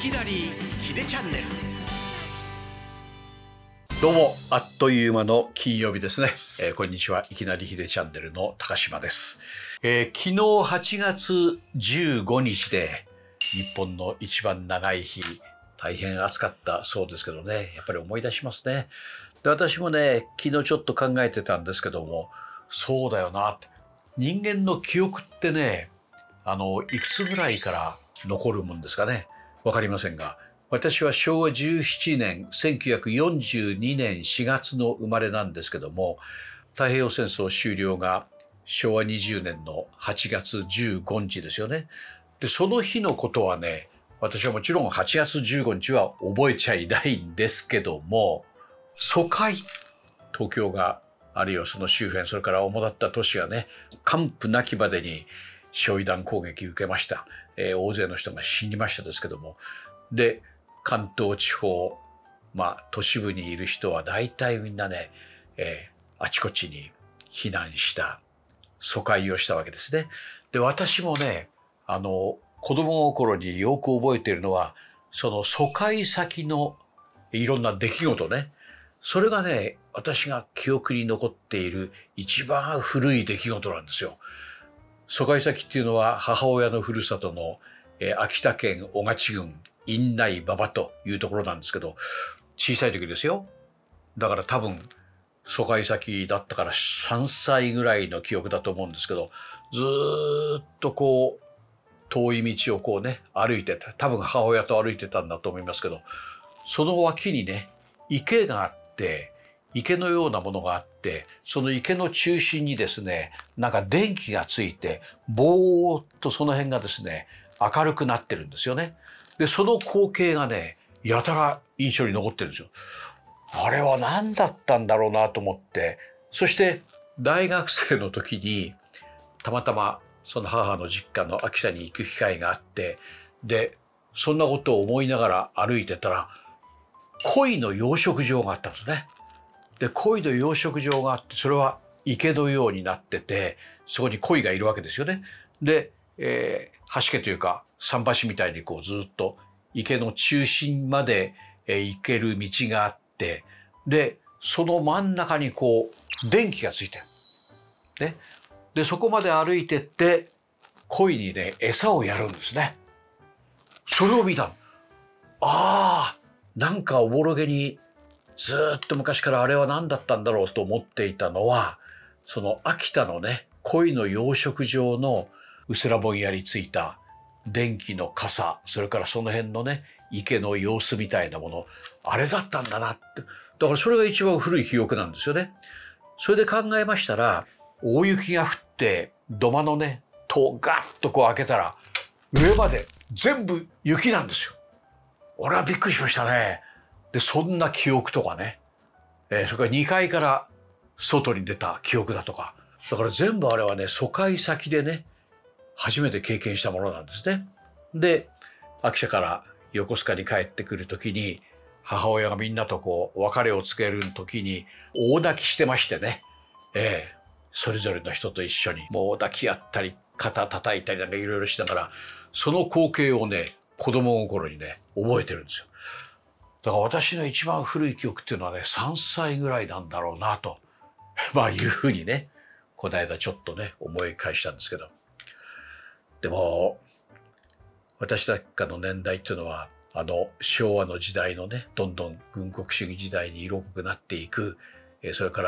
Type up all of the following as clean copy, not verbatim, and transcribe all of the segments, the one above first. きなりヒデチャンネル。どうもあっという間の金曜日ですね。こんにちは、いきなりヒデチャンネルの高島です。昨日8月15日で日本の一番長い日、大変暑かったそうですけどね、やっぱり思い出しますね。で、私もね、昨日ちょっと考えてたんですけども、そうだよなって、人間の記憶ってね、いくつぐらいから残るもんですかね、分かりませんが、私は昭和17年1942年4月の生まれなんですけども、太平洋戦争終了が昭和20年の8月15日ですよね。で、その日のことはね、私はもちろん8月15日は覚えちゃいないんですけども、疎開、東京があるいはその周辺、それから主だった都市がね、完膚なきまでに焼夷弾攻撃受けました。大勢の人が死にましたですけども、で、関東地方、都市部にいる人は大体みんなね、あちこちに避難した、疎開をしたわけですね。で、私もね、子供の頃によく覚えているのは、その疎開先のいろんな出来事ね。それがね、私が記憶に残っている一番古い出来事なんですよ。疎開先っていうのは母親のふるさとの秋田県雄勝郡院内馬場というところなんですけど、小さい時ですよ。だから多分疎開先だったから3歳ぐらいの記憶だと思うんですけど、ずーっとこう遠い道をこうね歩いてた、多分母親と歩いてたんだと思いますけど、その脇にね池があって、池のようなものがあって、その池の中心にですね、なんか電気がついてぼーっとその辺がですね明るくなってるんですよね。で、その光景がねやたら印象に残ってるんですよ。あれは何だったんだろうなと思って、そして大学生の時にたまたまその母の実家の秋田に行く機会があって、でそんなことを思いながら歩いてたら鯉の養殖場があったんですね。で、鯉の養殖場があって、それは池のようになってて、そこに鯉がいるわけですよね。で、橋家というか桟橋みたいにこうずっと池の中心まで行ける道があって、でその真ん中にこう電気がついてる。ね、でそこまで歩いてって鯉にね餌をやるんですね。それを見たの。ああ、なんかおぼろげにずっと昔からあれは何だったんだろうと思っていたのは、その秋田のね鯉の養殖場のうすらぼんやりついた電気の傘、それからその辺のね池の様子みたいなもの、あれだったんだなって。だからそれが一番古い記憶なんですよね。それで考えましたら、大雪が降って土間のね戸をガッとこう開けたら上まで全部雪なんですよ。俺はびっくりしましたね。で、そんな記憶とかね、それから2階から外に出た記憶だとか、だから全部あれはね疎開先でね初めて経験したものなんですね。で、秋田から横須賀に帰ってくる時に母親がみんなとこう別れをつける時に大泣きしてましてね、それぞれの人と一緒にもう抱き合ったり肩叩いたりなんかいろいろしながら、その光景をね子供心にね覚えてるんですよ。だから私の一番古い記憶っていうのはね3歳ぐらいなんだろうなというふうにねこの間ちょっとね思い返したんですけど、でも私たちの年代っていうのは昭和の時代のねどんどん軍国主義時代に色濃くなっていく、それか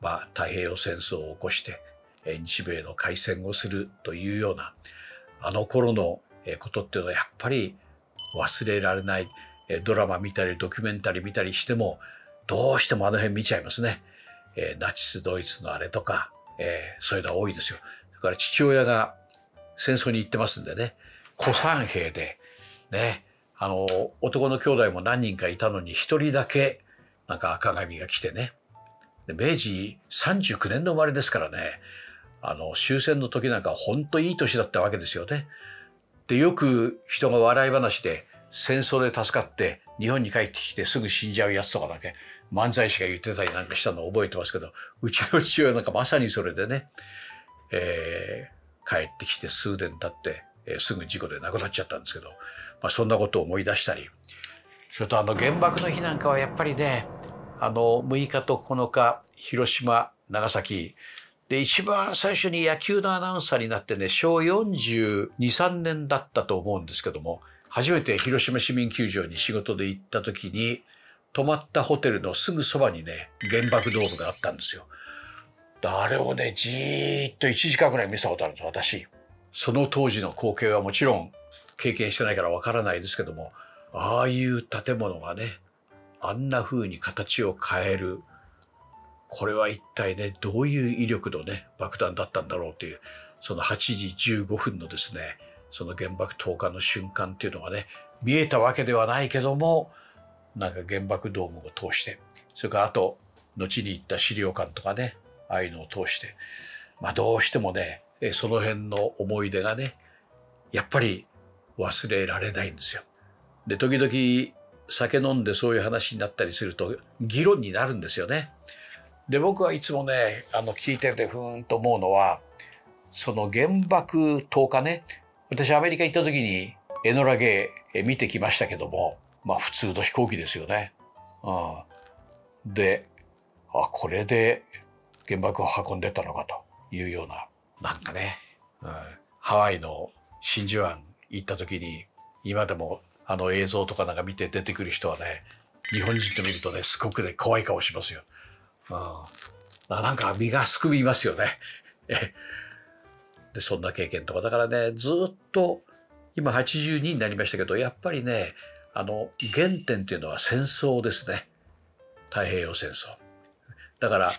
ら太平洋戦争を起こして日米の開戦をするというようなあの頃のことっていうのはやっぱり忘れられない。ドラマ見たりドキュメンタリー見たりしてもどうしてもあの辺見ちゃいますね。ナチスドイツのあれとか、そういうのは多いですよ。だから父親が戦争に行ってますんでね、古参兵でね、男の兄弟も何人かいたのに一人だけなんか赤髪が来てね、明治39年の生まれですからね、終戦の時なんかほんといい年だったわけですよね。で、よく人が笑い話で戦争で助かって日本に帰ってきてすぐ死んじゃうやつとかだけ漫才師が言ってたりなんかしたのを覚えてますけど、うちの父親なんかまさにそれでね、帰ってきて数年経って、すぐ事故で亡くなっちゃったんですけど、そんなことを思い出したり、それと原爆の日なんかはやっぱりね、6日と9日広島長崎で一番最初に野球のアナウンサーになってね、小42、3年だったと思うんですけども、初めて広島市民球場に仕事で行った時に泊まったホテルのすぐそばにね、原爆ドームがあったんですよ。あれをね、じーっと1時間ぐらい見せたことあるんです、私。その当時の光景はもちろん経験してないからわからないですけども、ああいう建物がね、あんな風に形を変える、これは一体ね、どういう威力のね、爆弾だったんだろうという、その8時15分のですね、その原爆投下の瞬間っていうのがね、見えたわけではないけども、なんか原爆ドームを通して、それからあと後に行った資料館とかね、ああいうのを通して、まあどうしてもね、その辺の思い出がね、やっぱり忘れられないんですよ。で、時々酒飲んでそういう話になったりすると議論になるんですよね。で、僕はいつもね、聞いててふーんと思うのは、その原爆投下ね、私アメリカ行った時にエノラ・ゲイ見てきましたけども、まあ普通の飛行機ですよね。うん、で、あ、これで原爆を運んでったのかというような、なんかね、うん、ハワイの真珠湾行った時に、今でも映像とかなんか見て出てくる人はね、日本人と見るとね、すごくね、怖い顔しますよ。うん、なんか身がすくみますよね。で、そんな経験とかだからね、ずっと今82になりましたけど、やっぱりね、原点っていうのは戦争ですね。太平洋戦争。だから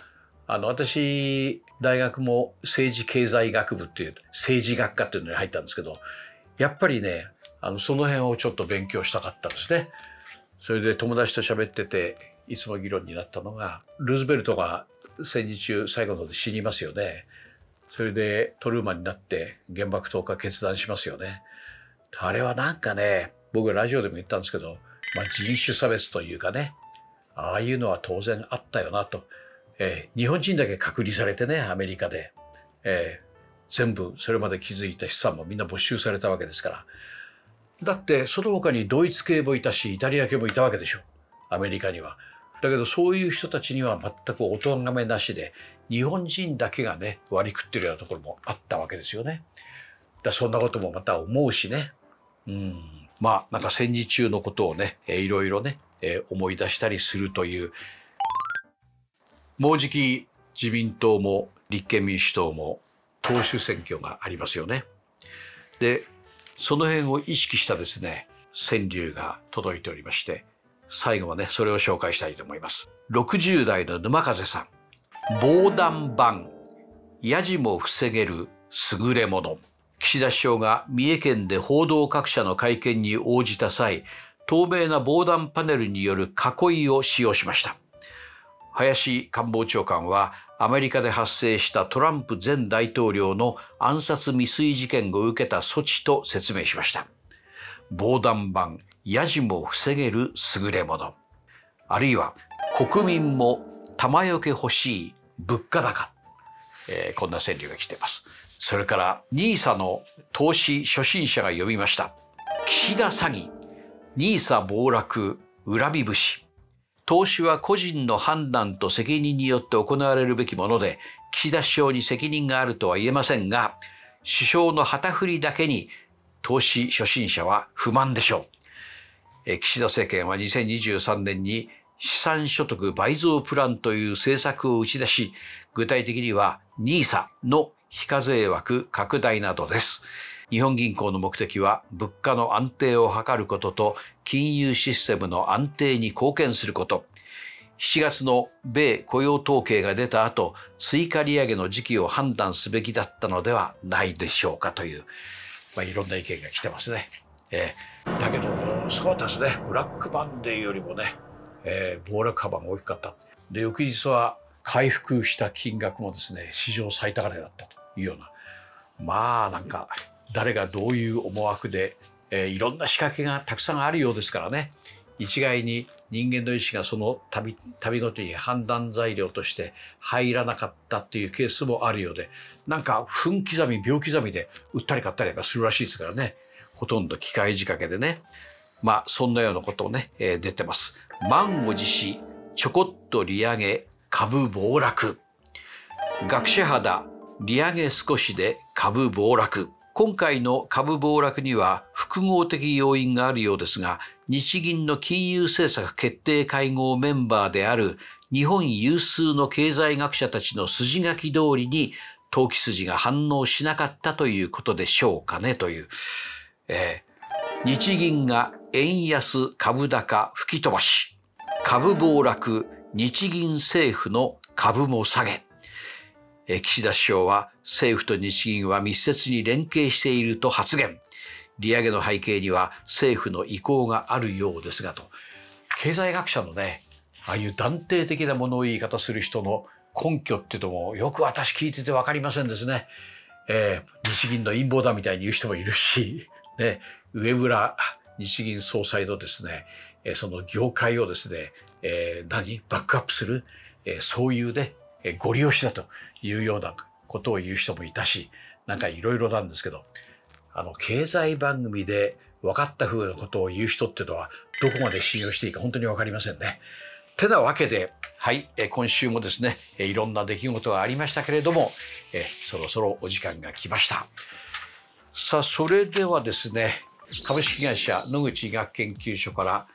私、大学も政治経済学部っていう、政治学科っていうのに入ったんですけど、やっぱりね、その辺をちょっと勉強したかったですね。それで友達と喋ってて、いつも議論になったのが、ルーズベルトが戦時中最後ので死にますよね。それでトルーマンになって原爆投下決断しますよね。あれはなんかね、僕ラジオでも言ったんですけど、まあ、人種差別というかね、ああいうのは当然あったよなと。日本人だけ隔離されてね、アメリカで、全部それまで築いた資産もみんな没収されたわけですから。だってその他にドイツ系もいたし、イタリア系もいたわけでしょ、アメリカには。だけどそういう人たちには全くおとがめなしで、日本人だけがね、割り食ってるようなところもあったわけですよね。だ、そんなこともまた思うしね。うん、まあなんか戦時中のことをね、いろいろね、思い出したりするという。もうじき自民党も立憲民主党も党首選挙がありますよね。で、その辺を意識したですね、川柳が届いておりまして、最後はね、それを紹介したいと思います。60代の沼風さん。防弾版、やじも防げる優れもの。岸田首相が三重県で報道各社の会見に応じた際、透明な防弾パネルによる囲いを使用しました。林官房長官はアメリカで発生したトランプ前大統領の暗殺未遂事件を受けた措置と説明しました。防弾版、やじも防げる優れもの。あるいは国民も玉よけ欲しい物価高。こんな川柳が来ています。それからNISAの投資初心者が読みました。岸田詐欺、NISA暴落、恨み節。投資は個人の判断と責任によって行われるべきもので、岸田首相に責任があるとは言えませんが、首相の旗振りだけに投資初心者は不満でしょう。岸田政権は2023年に資産所得倍増プランという政策を打ち出し、具体的には NISA の非課税枠拡大などです。日本銀行の目的は物価の安定を図ることと金融システムの安定に貢献すること。7月の米雇用統計が出た後、追加利上げの時期を判断すべきだったのではないでしょうかという、まあ、いろんな意見が来てますね。だけどそうですね、ブラックマンデーよりもね、暴落幅が大きかった。で、翌日は回復した金額もですね、史上最高値だったというような、まあなんか。誰がどういう思惑で、いろんな仕掛けがたくさんあるようですからね、一概に人間の意思がその度ごとに判断材料として入らなかったっていうケースもあるようで、なんか分刻み秒刻みで売ったり買ったりするらしいですからね、ほとんど機械仕掛けでね、まあそんなようなことをね、出てます。満を持しちょこっと利上げ株暴落、学者肌利上げ少しで株暴落。今回の株暴落には複合的要因があるようですが、日銀の金融政策決定会合メンバーである日本有数の経済学者たちの筋書き通りに投機筋が反応しなかったということでしょうかねという。日銀が円安株高吹き飛ばし、株暴落、日銀政府の株も下げ。岸田首相は政府と日銀は密接に連携していると発言。利上げの背景には政府の意向があるようですがと。経済学者のね、ああいう断定的なものを言い方する人の根拠っていうのもよく私聞いてて分かりませんですね。日銀の陰謀だみたいに言う人もいるし、ね、上村日銀総裁のですね、その業界をですね、バックアップする、そういうね、ご利用しだというようなことを言う人もいたし、なんかいろいろなんですけど、経済番組で分かった風なことを言う人っていうのは、どこまで信用していいか本当に分かりませんね。てなわけで、はい、今週もですね、いろんな出来事がありましたけれども、そろそろお時間が来ました。さあ、それではですね、株式会社野口医学研究所から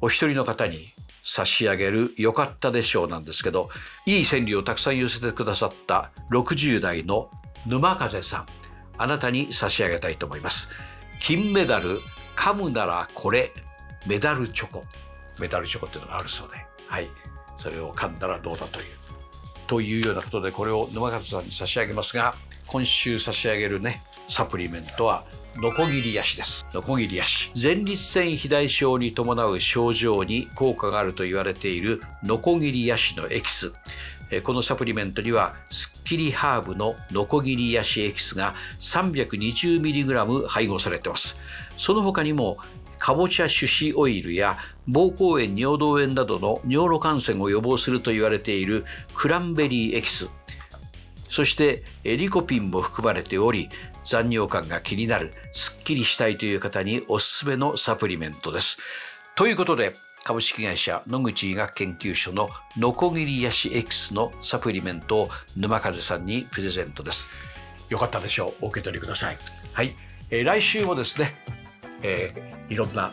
お一人の方に差し上げる良かったでしょうなんですけど、いい川柳をたくさん寄せてくださった60代の沼風さん、あなたに差し上げたいと思います。金メダル、噛むならこれ、メダルチョコ。メダルチョコっていうのがあるそうで、はい、それを噛んだらどうだというようなことで、これを沼風さんに差し上げますが、今週差し上げるね、サプリメントはノコギリヤシです。ノコギリヤシ。前立腺肥大症に伴う症状に効果があると言われているノコギリヤシのエキス。このサプリメントにはスッキリハーブのノコギリヤシエキスが 320mg 配合されています。その他にもかぼちゃ種子オイルや膀胱炎、尿道炎などの尿路感染を予防すると言われているクランベリーエキス。そしてリコピンも含まれており、残尿感が気になる、すっきりしたいという方におすすめのサプリメントです。ということで、株式会社野口医学研究所のノコギリヤシエキスのサプリメントを沼風さんにプレゼントです。よかったでしょう。お受け取りください。はい、来週もですね、いろんな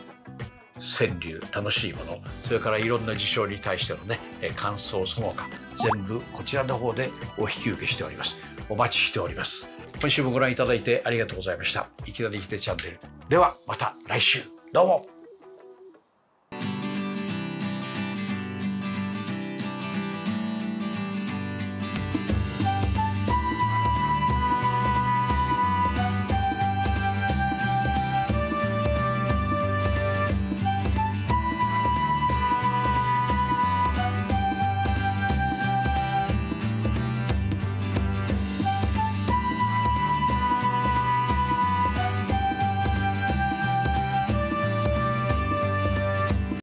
川柳、楽しいもの、それからいろんな事象に対してのね、感想その他、全部こちらの方でお引き受けしております。お待ちしております。今週もご覧いただいてありがとうございました。いきなりヒデチャンネル。ではまた来週。どうも。